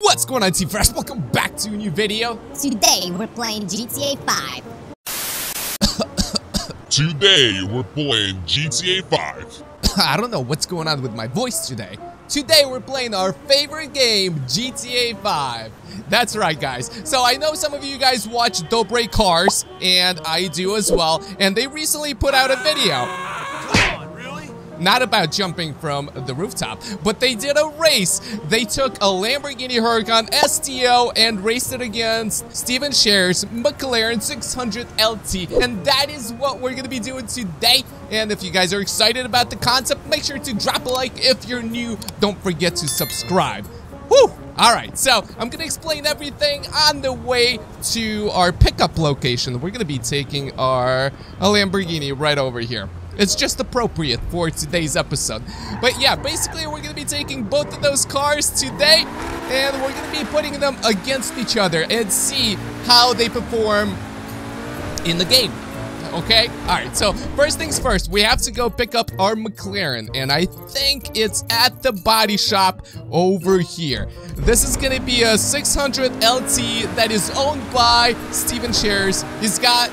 What's going on, T-Fresh? Welcome back to a new video. Today we're playing GTA 5. Today we're playing GTA 5. I don't know what's going on with my voice today. Today we're playing our favorite game, GTA 5. That's right, guys. So I know some of you guys watch Dobre Cars, and I do as well, and they recently put out a video. Not about jumping from the rooftop, but they did a race. They took a Lamborghini Huracan STO and raced it against Stephen Sharer's McLaren 600LT. And that is what we're going to be doing today. And if you guys are excited about the concept, make sure to drop a like. If you're new, don't forget to subscribe. Woo! Alright, so I'm going to explain everything on the way to our pickup location. We're going to be taking our Lamborghini right over here. It's just appropriate for today's episode. But yeah, basically we're going to be taking both of those cars today, and we're going to be putting them against each other and see how they perform in the game. Okay? Alright, so first things first, we have to go pick up our McLaren, and I think it's at the body shop over here. This is going to be a 600LT that is owned by Stephen Sharer's. He's got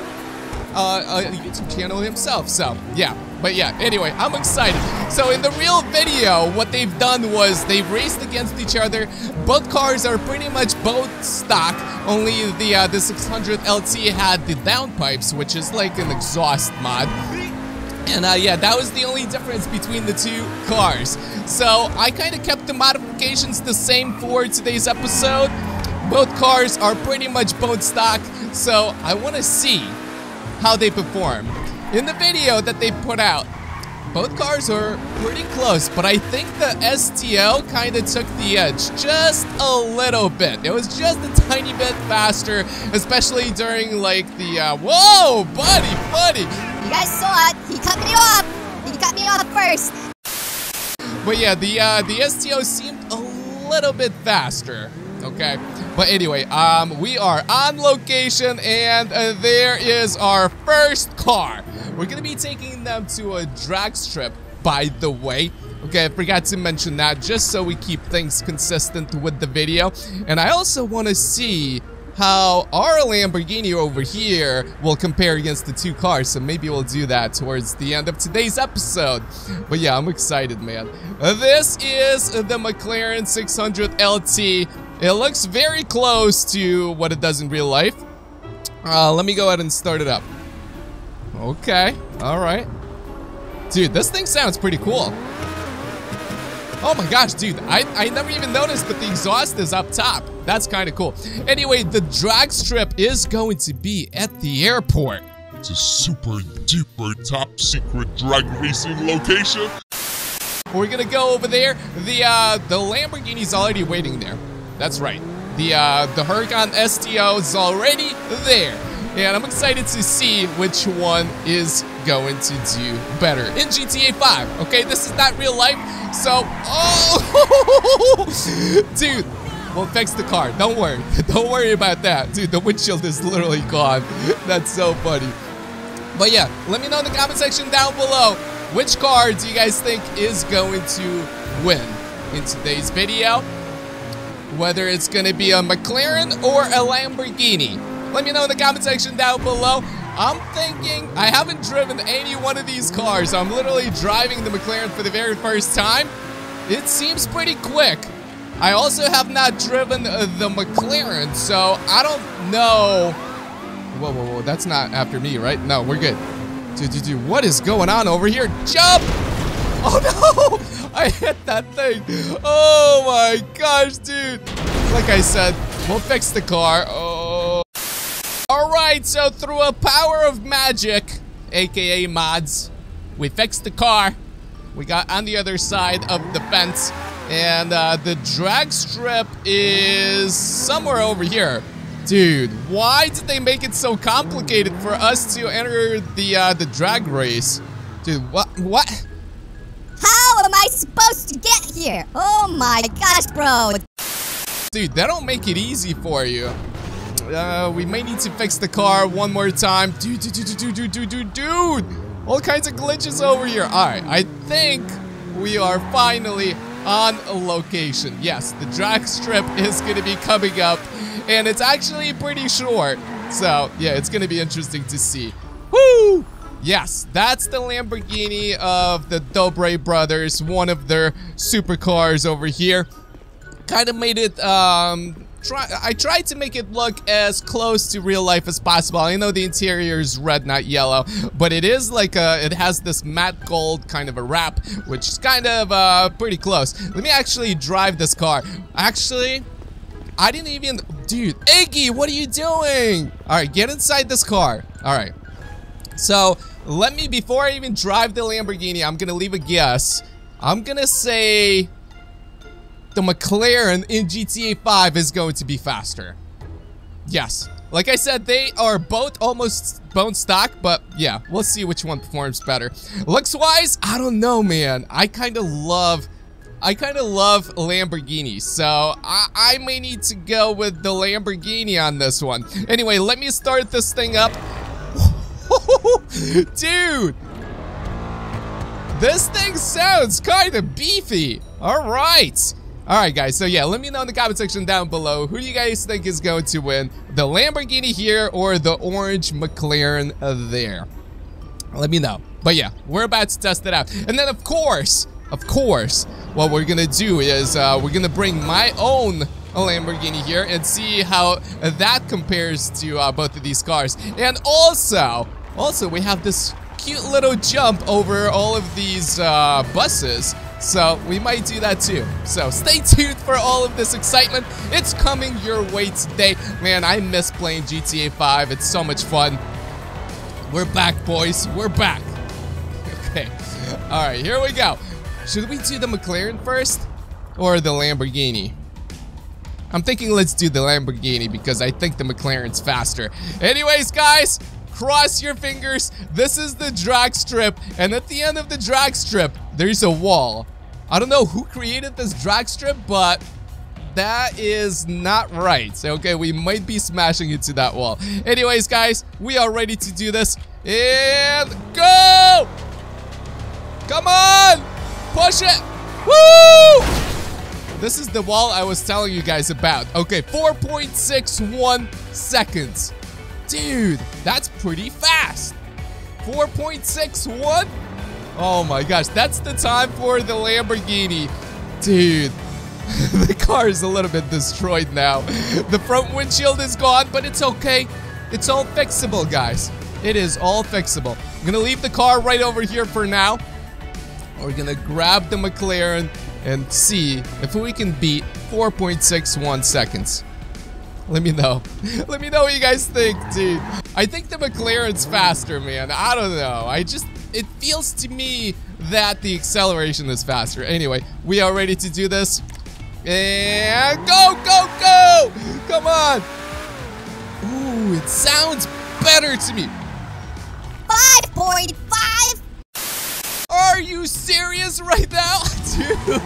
a YouTube channel himself, so yeah. But yeah, anyway, I'm excited. So in the real video, what they've done was they've raced against each other. Both cars are pretty much both stock, only the 600LT had the downpipes, which is like an exhaust mod. And yeah, that was the only difference between the two cars. So I kind of kept the modifications the same for today's episode. Both cars are pretty much both stock, so I want to see how they perform. In the video that they put out, both cars are pretty close, but I think the STO kind of took the edge just a little bit. It was just a tiny bit faster, especially during like the whoa, buddy. You guys saw it. He cut me off. He cut me off first. But yeah, the STO seemed a little bit faster. Okay, but anyway, we are on location, and there is our first car. We're gonna be taking them to a drag strip, by the way. Okay, I forgot to mention that, just so we keep things consistent with the video. And I also want to see how our Lamborghini over here will compare against the two cars, so maybe we'll do that towards the end of today's episode. But yeah, I'm excited, man. This is the McLaren 600LT. It looks very close to what it does in real life. Let me go ahead and start it up. Okay, alright. Dude, this thing sounds pretty cool. Oh my gosh, dude, I never even noticed, but the exhaust is up top. That's kind of cool. Anyway, the drag strip is going to be at the airport. It's a super duper top secret drag racing location. We're gonna go over there. The Lamborghini's already waiting there. That's right. The Huracan STO is already there. And I'm excited to see which one is going to do better in GTA 5. Okay, this is not real life. So, oh, dude, we'll fix the car. Don't worry. Don't worry about that. Dude, the windshield is literally gone. That's so funny. But yeah, let me know in the comment section down below, which car do you guys think is going to win in today's video? Whether it's going to be a McLaren or a Lamborghini. Let me know in the comment section down below. I'm thinking, I haven't driven any one of these cars. I'm literally driving the McLaren for the very first time. It seems pretty quick. I also have not driven the McLaren, so I don't know. Whoa, whoa, whoa, that's not after me, right? No, we're good. Dude, what is going on over here? Jump! Oh no! I hit that thing. Oh my gosh, dude. Like I said, we'll fix the car. Oh. All right, so through a power of magic, AKA mods, we fixed the car. We got on the other side of the fence, and the drag strip is somewhere over here. Dude, why did they make it so complicated for us to enter the drag race? Dude, what? How am I supposed to get here? Oh my gosh, bro. Dude, that don't make it easy for you. We may need to fix the car one more time. Dude. All kinds of glitches over here. All right, I think we are finally on location. Yes, the drag strip is going to be coming up, and it's actually pretty short. So, yeah, it's going to be interesting to see. Woo! Yes, that's the Lamborghini of the Dobre Brothers, one of their supercars over here. Kind of made it, I tried to make it look as close to real life as possible. I know the interior is red, not yellow, but it is like it has this matte gold kind of a wrap, which is kind of pretty close. Let me actually drive this car. Actually, I didn't even, dude, Iggy, what are you doing? All right, get inside this car. All right, so let me, before I even drive the Lamborghini, I'm gonna leave a guess. I'm gonna say the McLaren in GTA 5 is going to be faster. Yes, like I said, they are both almost bone stock, but yeah, we'll see which one performs better. Looks wise, I don't know, man. I kind of love Lamborghinis, so I may need to go with the Lamborghini on this one. Anyway, let me start this thing up. Dude, this thing sounds kind of beefy. All right. All right, guys, so yeah, let me know in the comment section down below, who do you guys think is going to win, the Lamborghini here or the orange McLaren there? Let me know. But yeah, we're about to test it out. And then, of course, what we're going to do is we're going to bring my own Lamborghini here and see how that compares to both of these cars. And also, we have this cute little jump over all of these buses. So we might do that too. So stay tuned for all of this excitement. It's coming your way today. Man, I miss playing GTA 5. It's so much fun. We're back, boys. We're back. Okay. All right, here we go. Should we do the McLaren first or the Lamborghini? I'm thinking let's do the Lamborghini because I think the McLaren's faster. Anyways, guys, cross your fingers. This is the drag strip, and at the end of the drag strip, there's a wall. I don't know who created this drag strip, but that is not right. Okay, we might be smashing into that wall. Anyways, guys, we are ready to do this. And go! Come on! Push it! Woo! This is the wall I was telling you guys about. Okay, 4.61 seconds. Dude, that's pretty fast. 4.61? Oh my gosh, that's the time for the Lamborghini. Dude, the car is a little bit destroyed now. The front windshield is gone, but it's okay. It's all fixable, guys. It is all fixable. I'm gonna leave the car right over here for now. We're gonna grab the McLaren and see if we can beat 4.61 seconds. Let me know. Let me know what you guys think, dude. I think the McLaren's faster, man. I don't know. It feels to me that the acceleration is faster. Anyway, we are ready to do this. And go, go, go! Come on! Ooh, it sounds better to me. 5.5! Are you serious right now? Dude!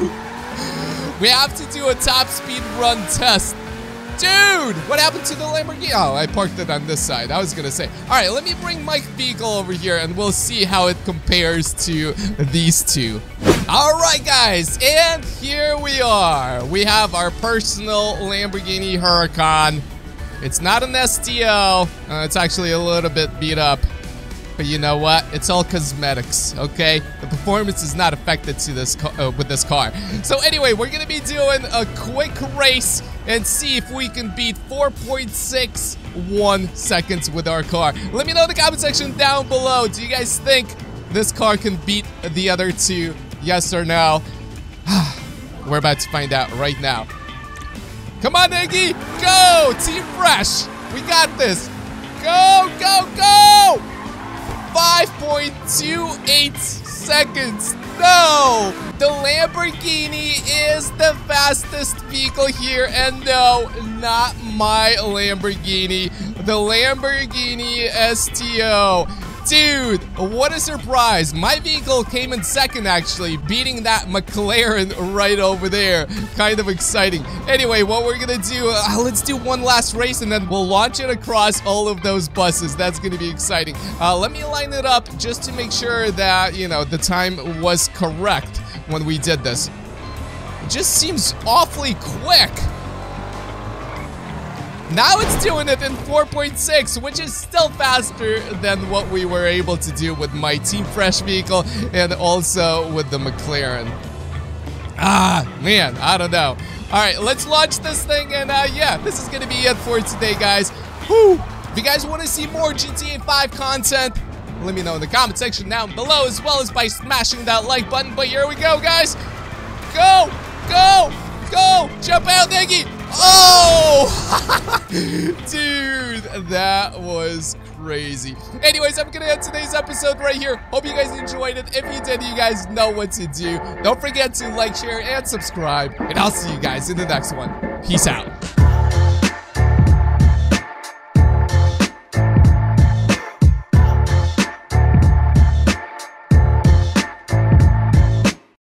We have to do a top speed run test. Dude, what happened to the Lamborghini? Oh, I parked it on this side. I was gonna say. All right, let me bring my vehicle over here and we'll see how it compares to these two. All right, guys, and here we are. We have our personal Lamborghini Huracan. It's not an STO. It's actually a little bit beat up, but you know what? It's all cosmetics, okay? The performance is not affected to this with this car. So anyway, we're gonna be doing a quick race and see if we can beat 4.61 seconds with our car. Let me know in the comment section down below. Do you guys think this car can beat the other two? Yes or no? We're about to find out right now. Come on, Iggy. Go, T-Fresh. We got this. Go, go, go. 5.28 seconds. No! The Lamborghini is the fastest vehicle here, and no, not my Lamborghini. The Lamborghini STO. Dude, what a surprise. My vehicle came in second, actually, beating that McLaren right over there. Kind of exciting. Anyway, what we're gonna do, let's do one last race and then we'll launch it across all of those buses. That's gonna be exciting. Let me line it up just to make sure that, you know, the time was correct when we did this. just seems awfully quick. Now it's doing it in 4.6, which is still faster than what we were able to do with my T-Fresh vehicle and also with the McLaren. Ah, man, I don't know. All right, let's launch this thing, and yeah, this is going to be it for today, guys. Whew. If you guys want to see more GTA 5 content, let me know in the comment section down below, as well as by smashing that like button. But here we go, guys. Go, go, go. Jump out, Iggy. Oh, dude, that was crazy. Anyways, I'm gonna end today's episode right here. Hope you guys enjoyed it. If you did, you guys know what to do. Don't forget to like, share, and subscribe. And I'll see you guys in the next one. Peace out.